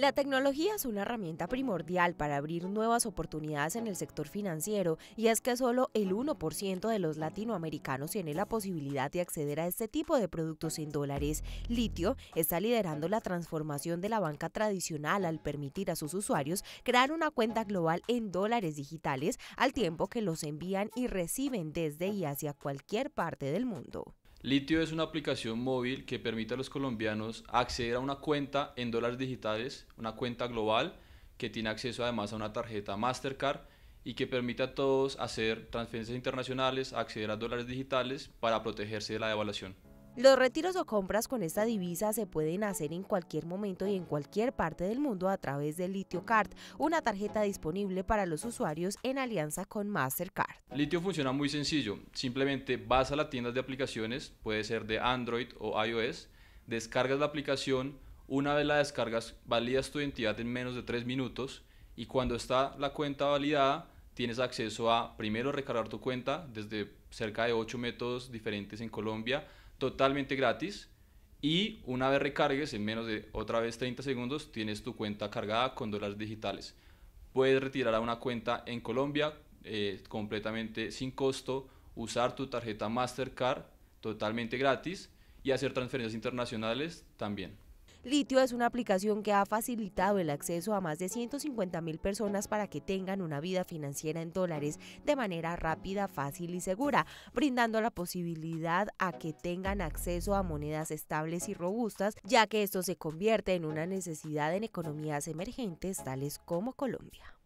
La tecnología es una herramienta primordial para abrir nuevas oportunidades en el sector financiero, y es que solo el 1% de los latinoamericanos tiene la posibilidad de acceder a este tipo de productos en dólares. Littio está liderando la transformación de la banca tradicional al permitir a sus usuarios crear una cuenta global en dólares digitales al tiempo que los envían y reciben desde y hacia cualquier parte del mundo. Littio es una aplicación móvil que permite a los colombianos acceder a una cuenta en dólares digitales, una cuenta global que tiene acceso además a una tarjeta MasterCard y que permite a todos hacer transferencias internacionales, acceder a dólares digitales para protegerse de la devaluación. Los retiros o compras con esta divisa se pueden hacer en cualquier momento y en cualquier parte del mundo a través de LitioCard, una tarjeta disponible para los usuarios en alianza con MasterCard. Littio funciona muy sencillo, simplemente vas a la tienda de aplicaciones, puede ser de Android o iOS, descargas la aplicación, una vez la descargas validas tu identidad en menos de 3 minutos y cuando está la cuenta validada tienes acceso a primero recargar tu cuenta desde cerca de 8 métodos diferentes en Colombia, totalmente gratis, y una vez recargues en menos de otra vez 30 segundos tienes tu cuenta cargada con dólares digitales. Puedes retirar a una cuenta en Colombia completamente sin costo, usar tu tarjeta MasterCard totalmente gratis y hacer transferencias internacionales también. Littio es una aplicación que ha facilitado el acceso a más de 150.000 personas para que tengan una vida financiera en dólares de manera rápida, fácil y segura, brindando la posibilidad a que tengan acceso a monedas estables y robustas, ya que esto se convierte en una necesidad en economías emergentes tales como Colombia.